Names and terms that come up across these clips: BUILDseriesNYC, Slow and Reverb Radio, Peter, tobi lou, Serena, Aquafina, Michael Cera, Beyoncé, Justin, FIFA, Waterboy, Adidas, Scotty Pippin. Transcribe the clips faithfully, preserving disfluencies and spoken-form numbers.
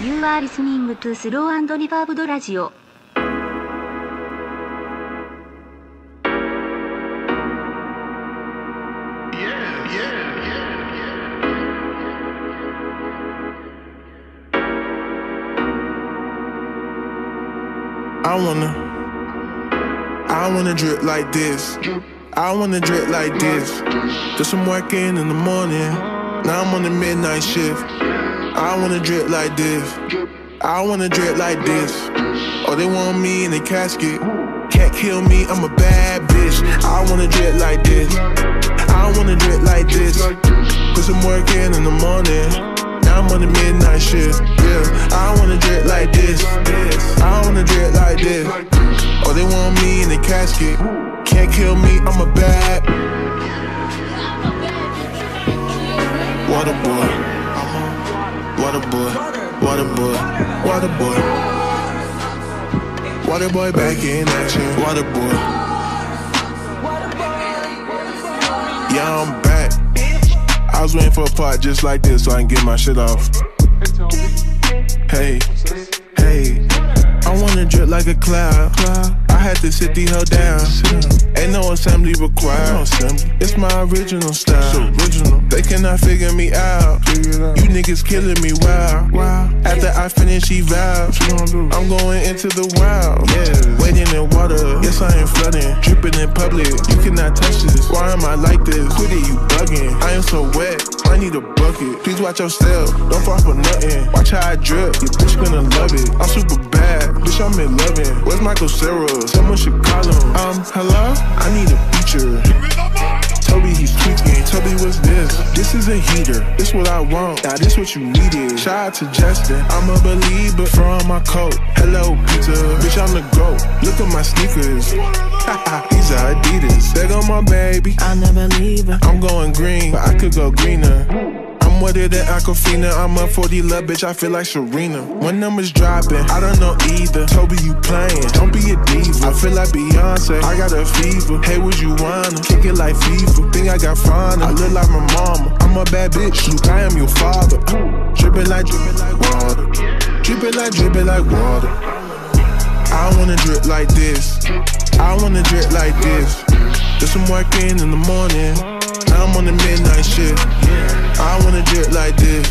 You are listening to Slow and Reverb Radio. I wanna, I wanna drip like this. I wanna drip like this. Did some working in the morning, now I'm on the midnight shift. I wanna drip like this. I wanna drip like this. Oh, they want me in the casket. Can't kill me, I'm a bad bitch. I wanna drip like this. I wanna drip like this. Put some working in the morning. I'm on the midnight shift, yeah. I wanna drip like this, this. I wanna drip like this. Oh, they want me in the casket. Can't kill me, I'm a bad Waterboy, Waterboy, Waterboy, Waterboy, Waterboy back in action, Waterboy. Yeah, I'm back. I was waiting for a part just like this so I can get my shit off. Hey, hey, I wanna drip like a cloud. I had to sit the hell down. Ain't no assembly required. It's my original style. They cannot figure me out. You niggas killing me, wow. After I finish eval, I'm going into the wild. Wading in water, yes I ain't flooding. Dripping in public, you cannot touch this. Why am I like this? Quit it, you bugging. I am so wet, I need a bucket. Please watch yourself, don't fall for nothing. Watch how I drip, your bitch gonna love it. I'm super bad, bitch I'm in loving. Where's Michael Cera? Someone should call him. Um, hello? I need a feature. Toby, he's tweaking. Toby, what's this? This is a heater. This what I want. Now this what you needed. Shout out to Justin. I'm a believer from my coat. Hello, Peter. Bitch, I'm the GOAT. Look at my sneakers. These are Adidas. There go my baby. I'm a believer. I'm going green, but I could go greener. I'm wetter than Aquafina. I'm a forty love, bitch. I feel like Serena. One number's dropping. I don't know either. Toby, you playing? Don't be a diva. I feel like Beyonce. I got a fever. Hey, would you wanna kick it like FIFA? Think I got fun, I look like my mama. I'm a bad bitch, Luke, I am your father. Drippin' like, drippin' like water. Drippin' like, drippin' like water. I wanna drip like this. I wanna drip like this. Do some working in the morning, now I'm on the midnight shift. I wanna drip like this.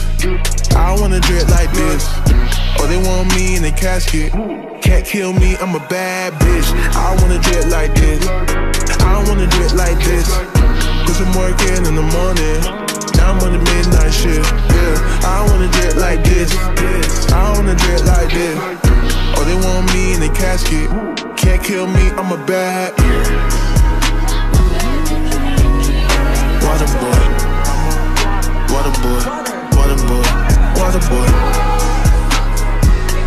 I wanna drip like this. Oh, they want me in a casket. Can't kill me, I'm a bad bitch. I wanna drip like this. I wanna drip like this. Cause I'm working in the morning, now I'm on the midnight shift, yeah. I wanna drip like this, I wanna drip like this. Oh, they want me in the casket. Can't kill me, I'm a bad Waterboy, Waterboy, Waterboy, Waterboy,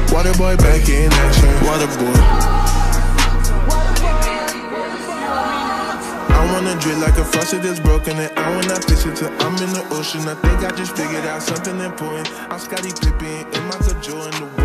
Waterboy back in action, Waterboy. I wanna drip like a faucet that's broken, and I wanna fix it till I'm in the ocean. I think I just figured out something important. I'm Scotty Pippin, in my cajole in the